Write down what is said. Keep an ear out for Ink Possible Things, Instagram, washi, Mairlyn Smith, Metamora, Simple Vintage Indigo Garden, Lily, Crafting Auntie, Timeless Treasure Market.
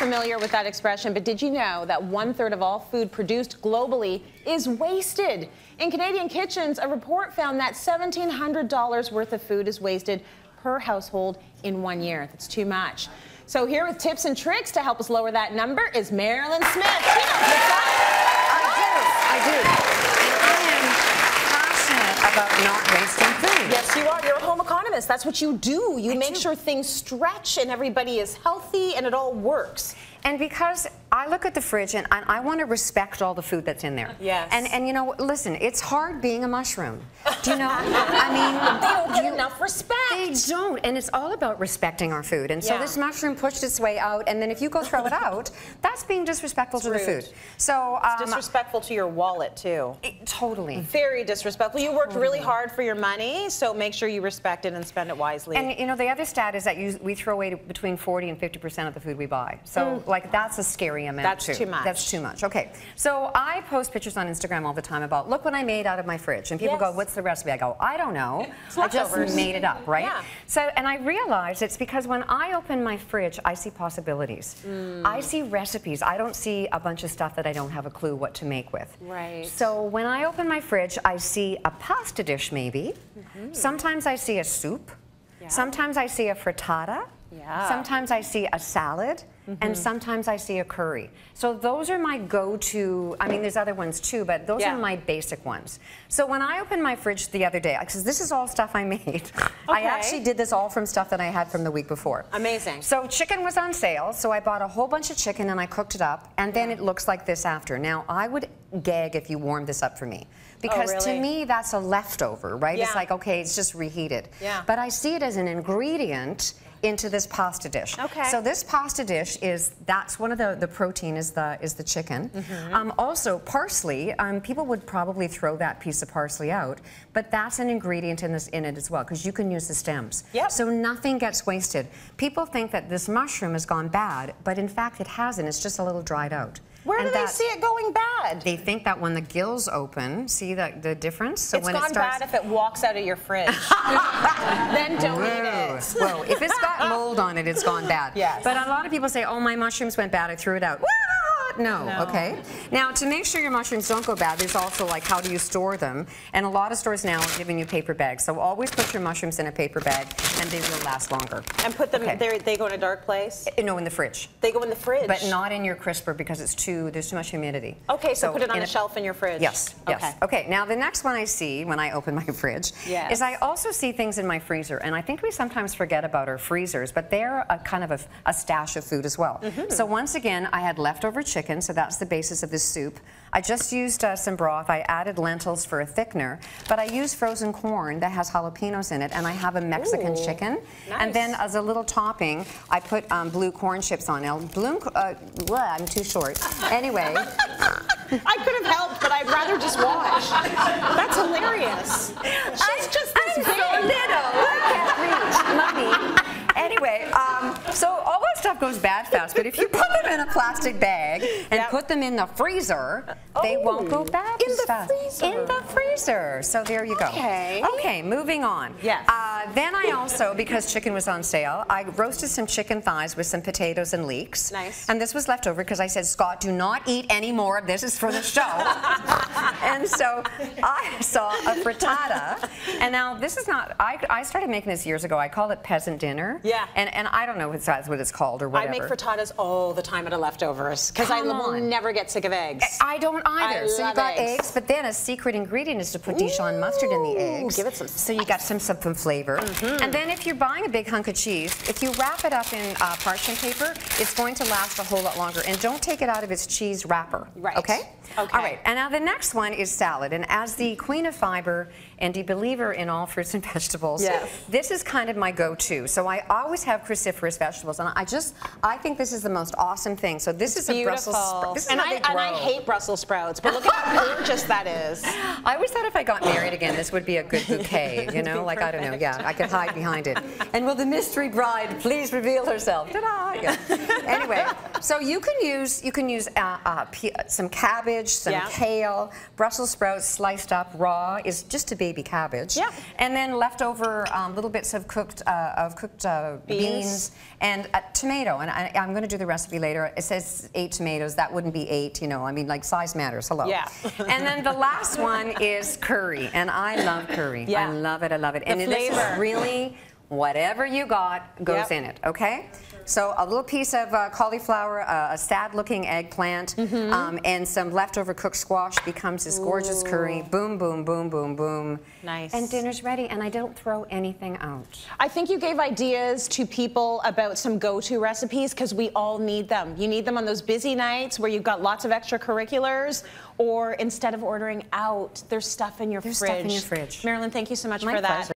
familiar with that expression, but did you know that 1/3 of all food produced globally is wasted? In Canadian kitchens, a report found that $1,700 worth of food is wasted per household in 1 year. That's too much. So here with tips and tricks to help us lower that number is Mairlyn Smith. I am passionate about not wasting food. Yes, you are. You're a home economist. That's what you do. You make sure things stretch and everybody is healthy and it all works. And because I look at the fridge and I want to respect all the food that's in there. Yes. And you know, listen, it's hard being a mushroom. Do you know? I mean, they don't get enough respect. They don't, and it's all about respecting our food. And so this mushroom pushed its way out, and then if you go throw it out, that's being disrespectful to the food. So it's disrespectful to your wallet too. Totally. Very disrespectful. You worked really hard for your money, so make sure you respect it and spend it wisely. And you know, the other stat is that we throw away between 40% and 50% of the food we buy. So like, that's a scary amount. That's too much. That's too much. Okay. So I post pictures on Instagram all the time about, look what I made out of my fridge. And people go, what's the recipe? I go, I don't know. I just made it up, right? Yeah. So, and I realized it's because when I open my fridge, I see possibilities. I see recipes. I don't see a bunch of stuff that I don't have a clue what to make with. Right. So when I open my fridge, I see a pasta dish maybe. Sometimes I see a soup. Sometimes I see a frittata. Sometimes I see a salad. And sometimes I see a curry. So those are my go-to. I mean, there's other ones too, but those are my basic ones. So when I opened my fridge the other day, because this is all stuff I made. I actually did this all from stuff that I had from the week before. Amazing. So chicken was on sale, so I bought a whole bunch of chicken and I cooked it up, and then it looks like this after. Now, I would gag if you warmed this up for me, because to me, that's a leftover, right? It's like, okay, it's just reheated. But I see it as an ingredient into this pasta dish. So this pasta dish is, that's one of the protein is the chicken. Also parsley, people would probably throw that piece of parsley out, but that's an ingredient in it as well, because you can use the stems. So nothing gets wasted. People think that this mushroom has gone bad, but in fact it hasn't, it's just a little dried out. Where do they see it going bad? They think that when the gills open, see the difference? So it's gone bad if it walks out of your fridge. Then don't eat it. Well, if it's got mold on it, it's gone bad. But a lot of people say, oh, my mushrooms went bad, I threw it out. No, okay. Now, to make sure your mushrooms don't go bad, there's also like, how do you store them? And a lot of stores now are giving you paper bags. So always put your mushrooms in a paper bag and they will last longer. And put them, they go in a dark place? No, in the fridge. They go in the fridge? But not in your crisper, because it's there's too much humidity. Okay, so put it on a shelf in your fridge. Yes. Okay, now the next one I see when I open my fridge is I also see things in my freezer. And I think we sometimes forget about our freezers, but they're a kind of a stash of food as well. So once again, I had leftover chicken. So that's the basis of this soup. I just used some broth. I added lentils for a thickener, but I used frozen corn that has jalapenos in it, and I have a Mexican chicken. And then as a little topping, I put blue corn chips on it. I'm too short. Anyway. I could have helped, but I'd rather just watch. That's hilarious. She's just this big. So little. I can't reach. Mommy. Anyway, so all that stuff goes bad fast, but if you put them in a plastic bag and put them in the freezer, they won't go bad fast. In the freezer. So there you go. Okay, moving on. Then I also, because chicken was on sale, I roasted some chicken thighs with some potatoes and leeks. Nice. And this was left over because I said, Scott, do not eat any more. This is for the show. And so I saw a frittata. And now this is not, I started making this years ago. I call it peasant dinner. And I don't know what it's called or whatever. I make frittatas all the time out of leftovers because I will never get sick of eggs. I don't either. So you got eggs, but then a secret ingredient is to put Dijon mustard in the eggs. Give it some spice. So you got some flavor. And then if you're buying a big hunk of cheese, if you wrap it up in parchment paper, it's going to last a whole lot longer. And don't take it out of its cheese wrapper. Right. Okay. All right. And now the next one is salad. And as the queen of fiber and a believer in all fruits and vegetables, this is kind of my go-to. So I always have cruciferous vegetables, and I think this is the most awesome thing. So this is a Brussels sprout. And I hate Brussels sprouts, but look at how gorgeous that is. I always thought if I got married again, this would be a good bouquet, you know, like perfect. I don't know, I could hide behind it. And will the mystery bride please reveal herself? Ta-da! Anyway, so you can use some cabbage, cabbage, some kale, Brussels sprouts sliced up raw is just a baby cabbage. Yeah. And then leftover little bits of cooked beans and a tomato. And I'm going to do the recipe later. It says 8 tomatoes. That wouldn't be 8, you know. I mean, like, size matters. Hello. Yeah. And then the last one is curry. And I love curry. Yeah. I love it. I love it. And it is really whatever you got goes in it. Okay. So a little piece of cauliflower, a sad-looking eggplant, and some leftover cooked squash becomes this gorgeous curry. Boom, boom, boom, boom, boom. Nice. And dinner's ready, and I don't throw anything out. I think you gave ideas to people about some go-to recipes, because we all need them. You need them on those busy nights where you've got lots of extracurriculars, or instead of ordering out, there's stuff in your fridge. Mairlyn, thank you so much for that. Pleasure.